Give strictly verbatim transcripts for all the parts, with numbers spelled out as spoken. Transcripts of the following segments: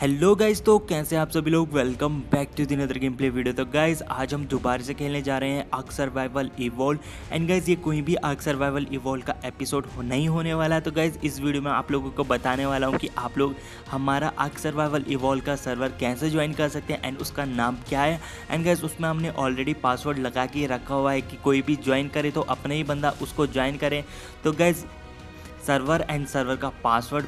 Hello guys, तो कैसे आप सभी लोग, welcome back to the other game play video. तो गाइज आज हम दोबारा से खेलने जा रहे हैं arc survival evolve. And guys ये कोई भी आर्क सर्वाइवल इवॉल्व का एपिसोड हो नहीं होने वाला। तो गाइज इस वीडियो में आप लोगों को बताने वाला हूँ कि आप लोग हमारा आर्क सर्वाइवल इवॉल्व का सर्वर कैसे ज्वाइन कर सकते हैं एंड उसका नाम क्या है। एंड गाइज उसमें हमने ऑलरेडी पासवर्ड लगा के रखा हुआ है कि कोई भी ज्वाइन करे तो अपने ही बंदा उसको ज्वाइन करें। तो गाइज सर्वर एंड सर्वर का पासवर्ड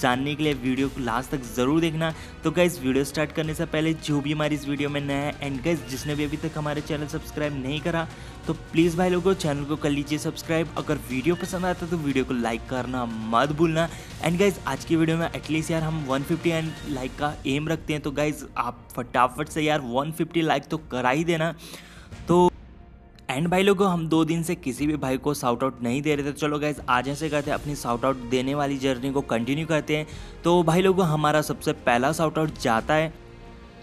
जानने के लिए वीडियो को लास्ट तक ज़रूर देखना। तो गाइज़ वीडियो स्टार्ट करने से पहले जो भी हमारी इस वीडियो में नया है एंड गाइज़ जिसने भी अभी तक हमारे चैनल सब्सक्राइब नहीं करा तो प्लीज़ भाई लोगों चैनल को कर लीजिए सब्सक्राइब। अगर वीडियो पसंद आता तो वीडियो को लाइक करना मत भूलना। एंड गाइज़ आज की वीडियो में एटलीस्ट यार हम वन फिफ्टी एंड लाइक का एम रखते हैं। तो गाइज़ आप फटाफट से यार वन फिफ्टी लाइक तो करा ही देना। तो एंड भाई लोगों हम दो दिन से किसी भी भाई को साउट आउट नहीं दे रहे थे। चलो गाइज आज ऐसे करते हैं, अपनी साउट आउट देने वाली जर्नी को कंटिन्यू करते हैं। तो भाई लोगों हमारा सबसे पहला साउट आउट जाता है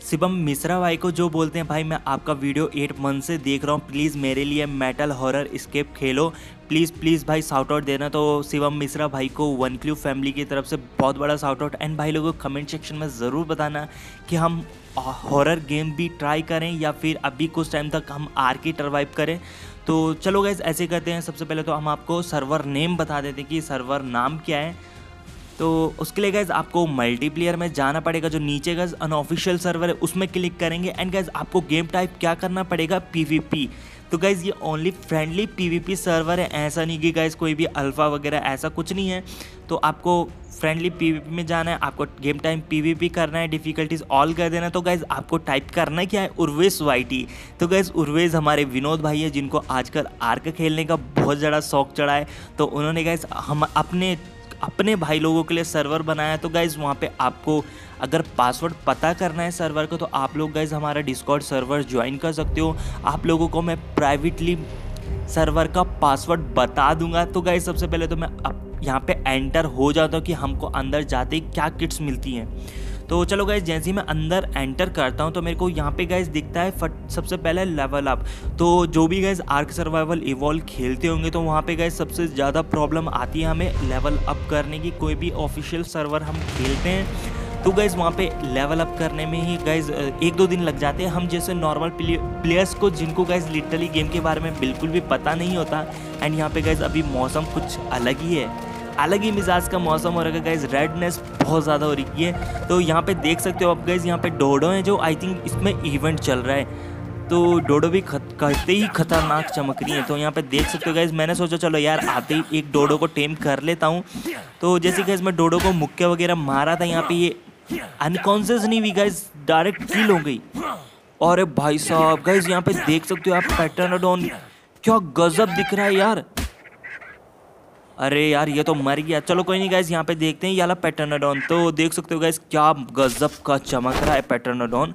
शिवम मिश्रा भाई को, जो बोलते हैं भाई मैं आपका वीडियो एट मंथ से देख रहा हूँ, प्लीज़ मेरे लिए मेटल हॉरर स्केप खेलो, प्लीज़ प्लीज़ भाई साउट आउट देना। तो शिवम मिश्रा भाई को वनक्ल्यू फैमिली की तरफ से बहुत बड़ा साउट आउट। एंड भाई लोगों कमेंट सेक्शन में ज़रूर बताना कि हम हॉरर गेम भी ट्राई करें या फिर अभी कुछ टाइम तक हम आर की सर्वाइव करें। तो चलो गाइज ऐसे करते हैं, सबसे पहले तो हम आपको सर्वर नेम बता देते हैं कि सर्वर नाम क्या है। तो उसके लिए गैस आपको मल्टीप्लेयर में जाना पड़ेगा, जो नीचे गैस अनऑफिशियल सर्वर है उसमें क्लिक करेंगे। एंड गैस आपको गेम टाइप क्या करना पड़ेगा, पीवीपी। तो गैस ये ओनली फ्रेंडली पीवीपी सर्वर है, ऐसा नहीं कि गैस कोई भी अल्फा वगैरह ऐसा कुछ नहीं है। तो आपको फ्रेंडली पीवीपी में जाना है, आपको गेम टाइम पीवीपी करना है, डिफ़िकल्टीज ऑल कर देना। तो गाइज आपको टाइप करना क्या है, उर्वेश वाई टी। तो गाइज उर्वेश हमारे विनोद भाई है जिनको आजकल आर्क खेलने का बहुत ज़्यादा शौक चढ़ा है। तो उन्होंने गाइज हम अपने अपने भाई लोगों के लिए सर्वर बनाया। तो गाइज़ वहाँ पे आपको अगर पासवर्ड पता करना है सर्वर को तो आप लोग गाइज़ हमारा डिस्कॉर्ड सर्वर ज्वाइन कर सकते हो। आप लोगों को मैं प्राइवेटली सर्वर का पासवर्ड बता दूंगा। तो गाइज़ सबसे पहले तो मैं अब यहाँ पे एंटर हो जाता हूँ कि हमको अंदर जाते ही क्या किट्स मिलती हैं। तो चलो गाइज जैसे ही मैं अंदर एंटर करता हूँ तो मेरे को यहाँ पे गाइज दिखता है फट सबसे पहले लेवल अप। तो जो भी गाइज आर्क सर्वाइवल इवॉल्व खेलते होंगे तो वहाँ पे गाइज सबसे ज़्यादा प्रॉब्लम आती है हमें लेवल अप करने की। कोई भी ऑफिशियल सर्वर हम खेलते हैं तो गाइज़ वहाँ पे लेवल अप करने में ही गाइज़ एक दो दिन लग जाते हैं। हम जैसे नॉर्मल प्लेयर्स को जिनको गाइज़ लिटरली गेम के बारे में बिल्कुल भी पता नहीं होता। एंड यहाँ पे गाइज़ अभी मौसम कुछ अलग ही है, अलग ही मिजाज का मौसम हो रहा है गाइज़, रेडनेस बहुत ज़्यादा हो रही है। तो यहाँ पे देख सकते हो आप गाइज़ यहाँ पे डोडो हैं जो आई थिंक इसमें इवेंट चल रहा है। तो डोडो भी कहते ही खतरनाक चमक रही है। तो यहाँ पे देख सकते हो गाइज़ मैंने सोचा चलो यार आते ही एक डोडो को टेम कर लेता हूँ। तो जैसे गाइज़ मैं डोडो को मुक्के वगैरह मारा था, यहाँ पर ये अनकॉन्शियस नहीं हुई गाइज़, डायरेक्ट किल हो गई। और भाई साहब गाइज़ यहाँ पे देख सकते हो आप पैटर्न डॉन क्या गजब दिख रहा है यार। अरे यार ये तो मर गया। चलो कोई नहीं गाइज यहाँ पे देखते हैं ये वाला पैटर्नोडॉन। तो देख सकते हो गाइज क्या गजब का चमक रहा है पैटर्नोडॉन।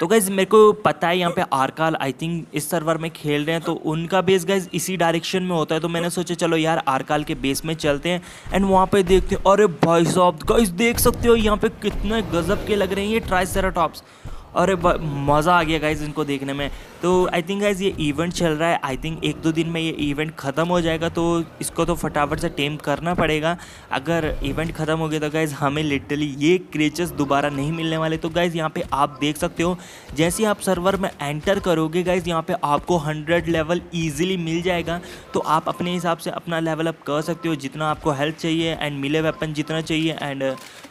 तो गाइज मेरे को पता है यहाँ पे आरकाल आई थिंक इस सर्वर में खेल रहे हैं तो उनका बेस गाइज इसी डायरेक्शन में होता है। तो मैंने सोचा चलो यार आरकाल के बेस में चलते हैं एंड वहाँ पे देखते हैं। अरे भाई साहब गाइज देख सकते हो यहाँ पे कितने गजब के लग रहे हैं ये ट्राइसेराटॉप्स। अरे मज़ा आ गया गाइज इनको देखने में। तो आई थिंक गाइज ये इवेंट चल रहा है, आई थिंक एक दो दिन में ये इवेंट ख़त्म हो जाएगा। तो इसको तो फटाफट से टेम करना पड़ेगा। अगर इवेंट ख़त्म हो गया तो गाइज हमें लिटरली ये क्रीचर्स दोबारा नहीं मिलने वाले। तो गाइज यहाँ पे आप देख सकते हो जैसे आप सर्वर में एंटर करोगे गाइज यहाँ पर आपको हंड्रेड लेवल ईजिली मिल जाएगा। तो आप अपने हिसाब से अपना लेवल अप कर सकते हो, जितना आपको हेल्थ चाहिए एंड मिले वेपन जितना चाहिए एंड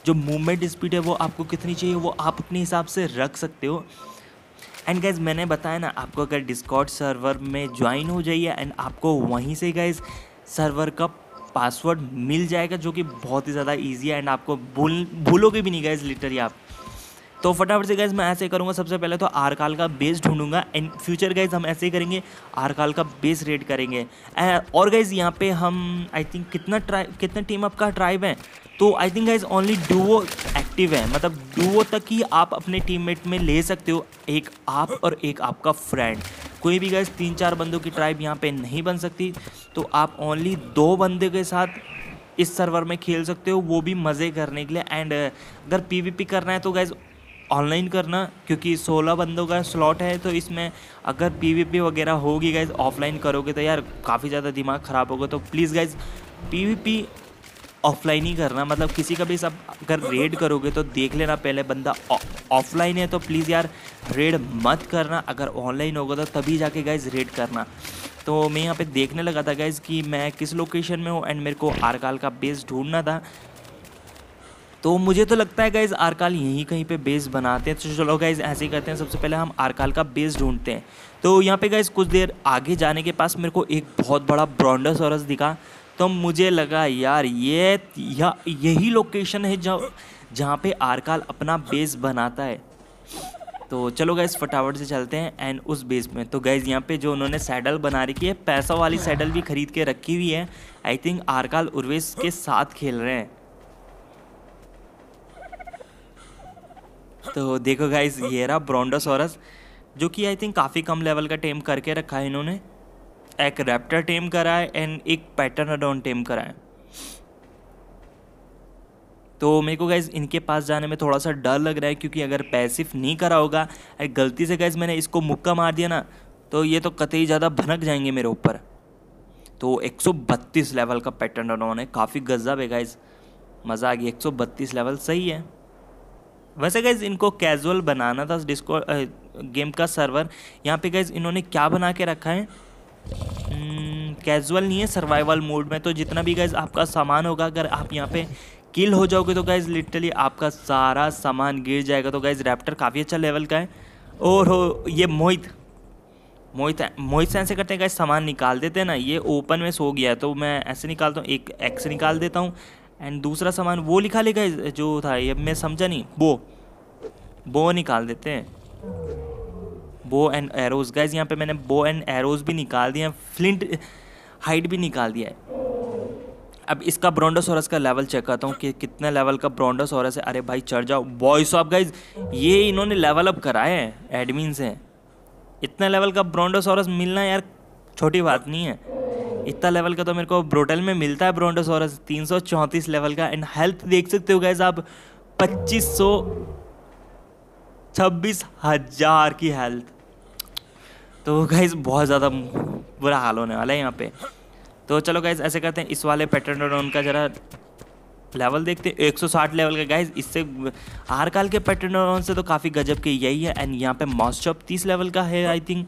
जो मूवमेंट स्पीड है वो आपको कितनी चाहिए वो आप अपने हिसाब से रख सकते हो। एंड गाइज मैंने बताया ना आपको अगर डिस्कॉर्ड सर्वर में ज्वाइन हो जाइए एंड आपको वहीं से गाइज सर्वर का पासवर्ड मिल जाएगा जो कि बहुत ही ज़्यादा इजी है एंड आपको भूल भूलोगे भी नहीं गाइज लिटरली आप। तो फटाफट से गाइज मैं ऐसे करूँगा, सबसे पहले तो आरकाल का बेस ढूंढूंगा। एंड फ्यूचर गाइज हम ऐसे ही करेंगे, आरकाल का बेस रेड करेंगे। और गाइज यहाँ पे हम आई थिंक कितना ट्राइब कितना टीम आपका ट्राइब है तो I think guys only duo active है, मतलब डुओ तक ही आप अपने टीममेट में ले सकते हो, एक आप और एक आपका फ्रेंड। कोई भी गाइज तीन चार बंदों की ट्राइब यहाँ पर नहीं बन सकती। तो आप ओनली दो बंदे के साथ इस सर्वर में खेल सकते हो, वो भी मज़े करने के लिए। एंड अगर पी वी पी करना है तो गाइज ऑनलाइन करना, क्योंकि सोलह बंदों का स्लॉट है। तो इसमें अगर पीवीपी वगैरह होगी गाइज ऑफलाइन करोगे तो यार काफ़ी ज़्यादा दिमाग ख़राब होगा। तो प्लीज़ गाइज पीवीपी ऑफलाइन ही करना, मतलब किसी का भी सब अगर रेड करोगे तो देख लेना पहले बंदा ऑफलाइन है तो प्लीज़ यार रेड मत करना, अगर ऑनलाइन होगा तो तभी जाके गाइज रेड करना। तो मैं यहाँ पे देखने लगा था गाइज कि मैं किस लोकेशन में हूँ एंड मेरे को आरकाल का बेस ढूंढना था। तो मुझे तो लगता है गाइज़ आरकाल यहीं कहीं पे बेस बनाते हैं, तो चलो गाइज़ ऐसे ही करते हैं, सबसे पहले हम आरकाल का बेस ढूंढते हैं। तो यहाँ पे गाइज़ कुछ देर आगे जाने के पास मेरे को एक बहुत बड़ा ब्रोंटोसॉरस दिखा, तो मुझे लगा यार ये या, यही लोकेशन है जहाँ जहाँ पे आरकाल अपना बेस बनाता है। तो चलो गाइज़ फटाफट से चलते हैं एंड उस बेस में। तो गाइज़ यहाँ पे जो उन्होंने सैडल बना रखी है, पैसों वाली सैडल भी खरीद के रखी हुई है। आई थिंक आरकाल उर्वेश के साथ खेल रहे हैं। तो देखो गाइज ये रहा ब्रोंटोसॉरस, जो कि आई थिंक काफ़ी कम लेवल का टेम करके रखा है इन्होंने। एक रैप्टर टेम करा है एंड एक पैटर्नोडॉन टेम करा है। तो मेरे को गाइज इनके पास जाने में थोड़ा सा डर लग रहा है, क्योंकि अगर पैसिव नहीं करा होगा, गलती से गाइज मैंने इसको मुक्का मार दिया ना, तो ये तो कतई ज़्यादा भनक जाएंगे मेरे ऊपर। तो एक सौ बत्तीस लेवल का पैटर्नोडॉन है, काफ़ी गजब है गाइज, मज़ा आ गया। एक सौ बत्तीस लेवल सही है। वैसे गाइज इनको कैजुअल बनाना था डिस्कॉर्ड गेम का सर्वर। यहाँ पे गाइज इन्होंने क्या बना के रखा है, कैजुअल नहीं है, सर्वाइवल मोड में। तो जितना भी गाइज आपका सामान होगा, अगर आप यहाँ पे किल हो जाओगे तो गाइज लिटरली आपका सारा सामान गिर जाएगा। तो गाइज रैप्टर काफ़ी अच्छा लेवल का है। और हो ये मोहित मोहित मोहित से ऐसे करते हैं गाइज, सामान निकाल देते हैं ना, ये ओपन में सो गया है तो मैं ऐसे निकालता हूँ, एक एक्स निकाल देता हूँ एंड दूसरा सामान वो लिखा ले गाइज जो था, ये मैं समझा नहीं, बो बो निकाल देते हैं, बो एंड एरोज। गाइज यहाँ पे मैंने बो एंड एरोज भी निकाल दिया, फ्लिंट हाइट भी निकाल दिया है। अब इसका ब्रोंटोसॉरस का लेवल चेक करता हूँ कि कितने लेवल का ब्रोंटोसॉरस है। अरे भाई चढ़ जाओ बॉयस ऑफ गाइज, ये इन्होंने लेवल अप कराए हैं एडमिन से। इतना लेवल का ब्रोंटोसॉरस मिलना यार छोटी बात नहीं है। इतना लेवल का तो मेरे को ब्रोटल में मिलता है ब्रोंटोसॉरस, तीन सौ चौंतीस लेवल का। एंड हेल्थ देख सकते हो गाइज आप, पच्चीस सौ छब्बीस हज़ार की हेल्थ। तो गाइज बहुत ज़्यादा बुरा हाल होने वाला है यहाँ पे। तो चलो गाइज ऐसे करते हैं, इस वाले पैटर्नोडॉन का ज़रा लेवल देखते हैं, एक सौ साठ लेवल का गाइज। इससे आरकाल के पैटर्नोडॉन से तो काफ़ी गजब के यही है। एंड यहाँ पे मॉस्चॉप तीस लेवल का है आई थिंक।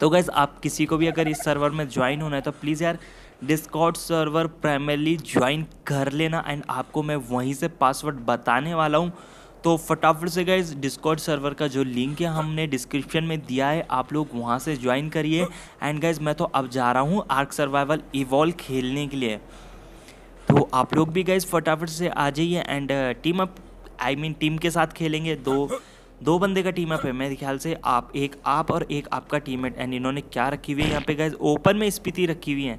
तो गाइज़ आप किसी को भी अगर इस सर्वर में ज्वाइन होना है तो प्लीज़ यार डिस्कॉर्ड सर्वर प्राइमरली ज्वाइन कर लेना, एंड आपको मैं वहीं से पासवर्ड बताने वाला हूं। तो फटाफट से गाइज़ डिस्कॉर्ड सर्वर का जो लिंक है हमने डिस्क्रिप्शन में दिया है, आप लोग वहां से ज्वाइन करिए। एंड गाइज़ मैं तो अब जा रहा हूं आर्क सर्वाइवल इवॉल्व खेलने के लिए, तो आप लोग भी गाइज़ फटाफट से आ जाइए and team up, I mean team के साथ खेलेंगे। दो दो बंदे का टीम अप है मेरे ख्याल से, आप एक आप और एक आपका टीममेट। एंड इन्होंने क्या रखी हुई है यहाँ पे गाइज, ओपन में स्पीति रखी हुई है।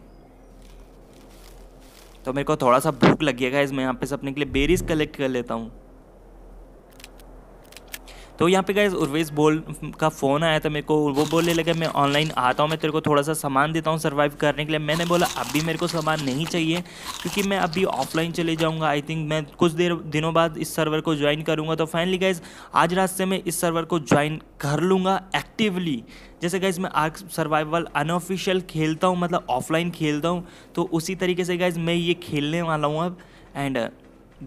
तो मेरे को थोड़ा सा भूख लगी है गाइज, मैं यहाँ पे से अपने के लिए बेरीज कलेक्ट कर लेता हूँ। तो यहाँ पे गाइज उर्वेश बोल का फ़ोन आया था मेरे को, वो बोलने लगे मैं ऑनलाइन आता हूँ, मैं तेरे को थोड़ा सा सामान देता हूँ सर्वाइव करने के लिए। मैंने बोला अभी मेरे को सामान नहीं चाहिए, क्योंकि मैं अभी ऑफलाइन चले जाऊँगा। आई थिंक मैं कुछ देर दिनों बाद इस सर्वर को ज्वाइन करूँगा। तो फाइनली गाइज आज रात से मैं इस सर्वर को ज्वाइन कर लूँगा एक्टिवली। जैसे गाइज मैं आर्क सर्वाइवल अनऑफिशियल खेलता हूँ, मतलब ऑफलाइन खेलता हूँ, तो उसी तरीके से गाइज मैं ये खेलने वाला हूँ अब। एंड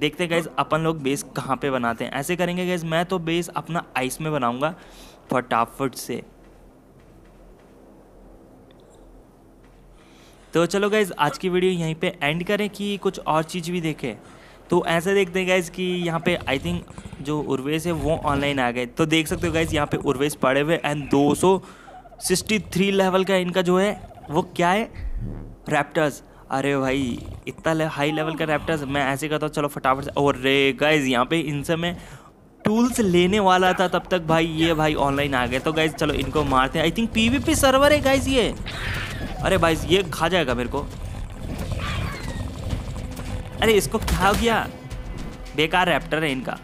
देखते हैं गाइज अपन लोग बेस कहाँ पे बनाते हैं। ऐसे करेंगे गाइज, मैं तो बेस अपना आइस में बनाऊंगा फटाफट से। तो चलो गाइज आज की वीडियो यहीं पे एंड करें कि कुछ और चीज़ भी देखें। तो ऐसे देखते हैं गाइज कि यहाँ पे आई थिंक जो उर्वेश है वो ऑनलाइन आ गए। तो देख सकते हो गाइज यहाँ पे उर्वेश पड़े हुए एंड दो सौ सिक्सटी थ्री लेवल का इनका जो है वो क्या है, रैप्टर्स। अरे भाई इतना ले, हाई लेवल का रैप्टर्स। मैं ऐसे करता हूँ, चलो फटाफट से। और रे गाइज यहाँ पे इनसे मैं टूल्स लेने वाला था, तब तक भाई ये भाई ऑनलाइन आ गए। तो गाइज चलो इनको मारते हैं। आई थिंक पीवीपी सर्वर है गाइज ये। अरे भाई ये खा जाएगा मेरे को। अरे इसको खा हो गया, बेकार रैप्टर है इनका।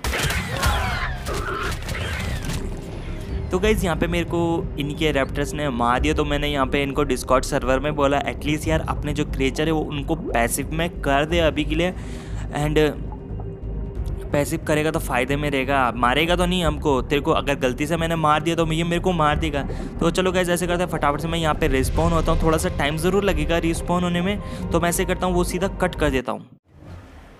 तो गाइज़ यहाँ पे मेरे को इनके रैप्टर्स ने मार दिया। तो मैंने यहाँ पे इनको डिस्कॉर्ड सर्वर में बोला एटलीस्ट यार अपने जो क्रिएचर है वो उनको पैसिव में कर दे अभी के लिए। एंड पैसिव करेगा तो फ़ायदे में रहेगा, मारेगा तो नहीं हमको। तेरे को अगर गलती से मैंने मार दिया तो ये मेरे को मार देगा। तो चलो गाइस ऐसे करते हैं, फटाफट से मैं यहाँ पे रिस्पॉन होता हूँ, थोड़ा सा टाइम ज़रूर लगेगा रिस्पॉन होने में, तो मैं ऐसे करता हूँ वो सीधा कट कर देता हूँ।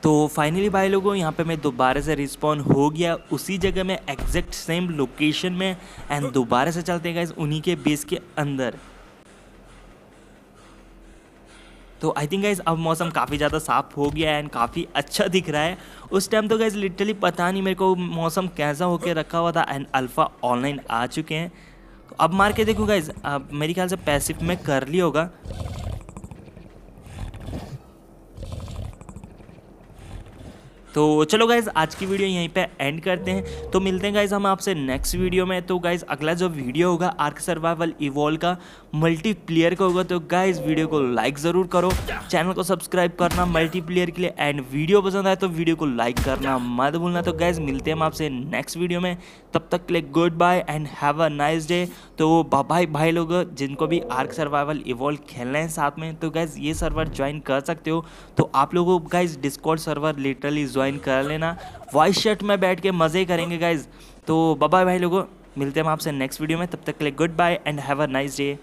तो फाइनली भाई लोगों यहाँ पे मैं दोबारा से रिस्पॉन हो गया उसी जगह में, एग्जैक्ट सेम लोकेशन में। एंड दोबारा से चलते हैं गाइस उन्हीं के बेस के अंदर। तो आई थिंक गाइज अब मौसम काफ़ी ज़्यादा साफ़ हो गया है एंड काफ़ी अच्छा दिख रहा है। उस टाइम तो गाइज लिटरली पता नहीं मेरे को मौसम कैसा होकर रखा हुआ था। एंड अल्फ़ा ऑनलाइन आ चुके हैं, तो अब मार के देखो गाइज, अब मेरे ख्याल से पैसिव में कर लिया होगा। तो चलो गाइज़ आज की वीडियो यहीं पे एंड करते हैं, तो मिलते हैं गाइज़ हम आपसे नेक्स्ट वीडियो में। तो गाइज़ अगला जो वीडियो होगा आर्क सर्वाइवल इवॉल्व का मल्टीप्लेयर का होगा, तो गाइज़ वीडियो को लाइक ज़रूर करो, चैनल को सब्सक्राइब करना मल्टीप्लेयर के लिए, एंड वीडियो पसंद आए तो वीडियो को लाइक करना मत भूलना। तो गाइज़ मिलते हैं हम आपसे नेक्स्ट वीडियो में, तब तक के लिए good bye and have a nice day. तो बाय भाई लोग जिनको भी आर्क सर्वाइवल इवॉल्व खेलना है साथ में, तो गाइज़ ये सर्वर ज्वाइन कर सकते हो। तो आप लोगों को guys Discord server literally join कर लेना, वॉइस चैट में बैठ के मज़े करेंगे गाइज। तो बाय बाय भाई लोगों, मिलते हैं हम आपसे नेक्स्ट वीडियो में, तब तक के लिए good bye and have a nice day.